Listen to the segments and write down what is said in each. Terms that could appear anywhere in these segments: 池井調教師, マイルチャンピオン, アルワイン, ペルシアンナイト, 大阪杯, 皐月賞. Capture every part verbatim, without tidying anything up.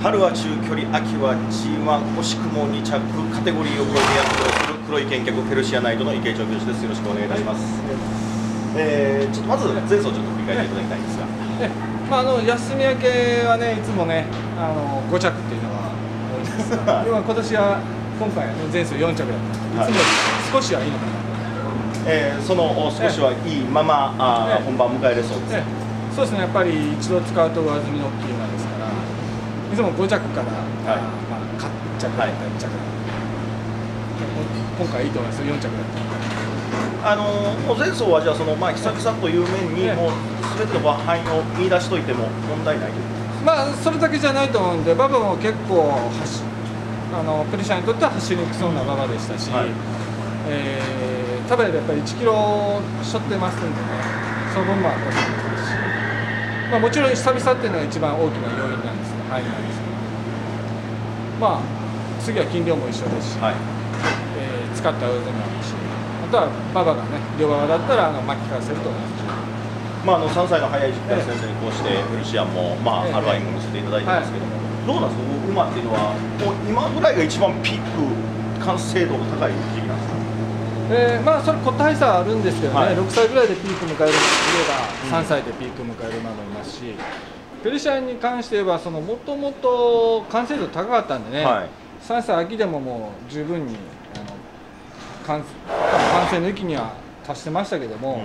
春は中距離、秋は ジーワン、惜しくもに着、カテゴリーを超えて躍動する黒い見客、ペルシアナイトの池井調教師です。よろしくお願いいたします。えー、ちょっとまず前走、ちょっと振り返っていただきたいんですが、まあ、あの休み明けはね、いつもね、あのご着っていうのは多いんですが、でも今年は、今回は、ね、前走よん着だったので、いつもより少しはいいのかな。えー、その少しはいいまま、えー、本番を迎えれそうです、えー、そうですね、やっぱり一度使うと上積みの大きい馬ですから、いつもご着から、はい、まあ、はち着だったり、いち着だったり、今回いいと思います、よん着だったり。あのもう前走はじゃあその、まあ、久々という面に、もうすべての範囲を見出しといても問題ないということ、まあ、それだけじゃないと思うんで、馬場も結構走、あのペルシャにとっては走りにくそうな馬場でしたし。はい、えー食べればやっぱりいちキロ背負ってますんでね、その分もあるし、まあ、もちろん久々っていうのが一番大きな要因なんですが、はい、まあ、次は斤量も一緒ですし、はい、えー、使った上でもあるし、あとは馬場がね、両側だったらあの巻き返せると思います。まあ、あのさんさいの早い時期から先生にこうしてペルシアンも、まあ、アルワインも見せていただいたんですけども、どうなんですか、馬っていうのは、もう今ぐらいが一番ピーク、完成度が高い時期なんですか。えー、まあそれ個体差あるんですけどね、はい、ろくさいぐらいでピーク迎える馬もいれば、さんさいでピーク迎える馬もいますし、うん、ペルシャンに関して言えば、もともと完成度高かったんでね、はい、さんさい秋でももう十分にあの完成の域には達してましたけども、うん、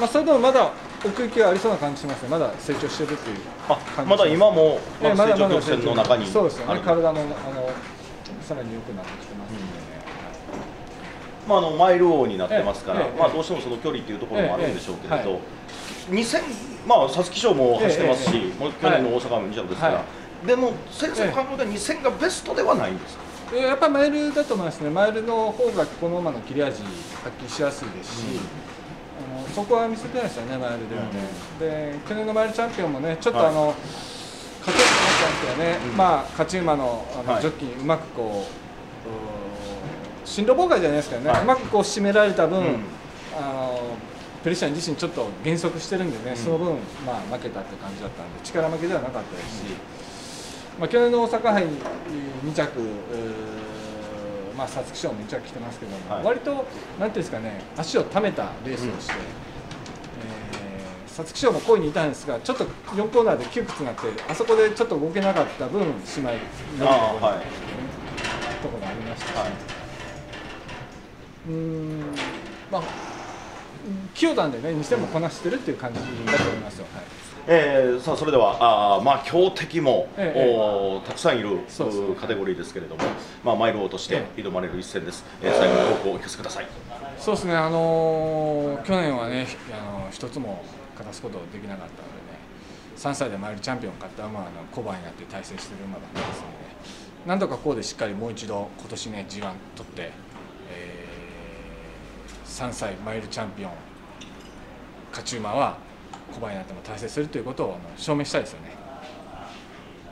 まあそれでもまだ奥行きがありそうな感じしますね、まだ成長してるっていう感じします。まだ今も成長曲線の中に、そうですよね、体のあのさらに良くなってきてますんでね。うん、まあ、あのマイル王になってますから、まあ、どうしてもその距離というところもあるんでしょうけれど、にせん、まあ、皐月賞も走ってますし、もう去年の大阪もに着ですから、でも、先生の感覚ではにせんがベストではないんですか。やっぱりマイルだと思いますね、マイルの方がこの馬の切れ味、発揮しやすいですし、うん、あのそこは見せてないですよね、マイルではね。で、去年のマイルチャンピオンもね、ちょっとあの、勝てなかったんですけどね、まあ、勝ち馬のあのジョッキー、うまくこう。進路妨害じゃないですかね、はい、うまくこう締められた分、うん、あのペルシャン自身ちょっと減速してるんでね、うん、その分、まあ、負けたって感じだったんで、力負けではなかったですし、うん、まあ、去年の大阪杯にに着、まあ、皐月賞もに着来てますけども、はい、割と、なんていうんですかね、足をためたレースをして、皐月賞も好位にいたんですが、ちょっとよんコーナーで窮屈になって、あそこでちょっと動けなかった分、しまい、伸びたところがありましたし。はい、うーん、まあ、器用なんでね、にしてもこなしてるっていう感じだと思いますよ。はい、えー、さあそれでは、あまあ強敵も、ええ、おたくさんいる、ね、カテゴリーですけれども、まあ、マイル王として挑まれる一戦です、ええ、最後の投稿をお聞かせください。そうですね、あのー、去年はね、あのー、一つも勝たすことできなかったのでね、さんさいでマイルチャンピオンを勝った馬は小馬になって対戦してる馬だったんですので、ね、なんとかこうでしっかりもう一度、今年ね、ジーワン 取って。えーさんさいマイルチャンピオン勝ち馬は小馬になっても達成するということを証明したいですよね。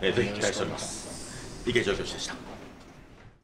えー、ぜひ期待しております。池井調教師でした。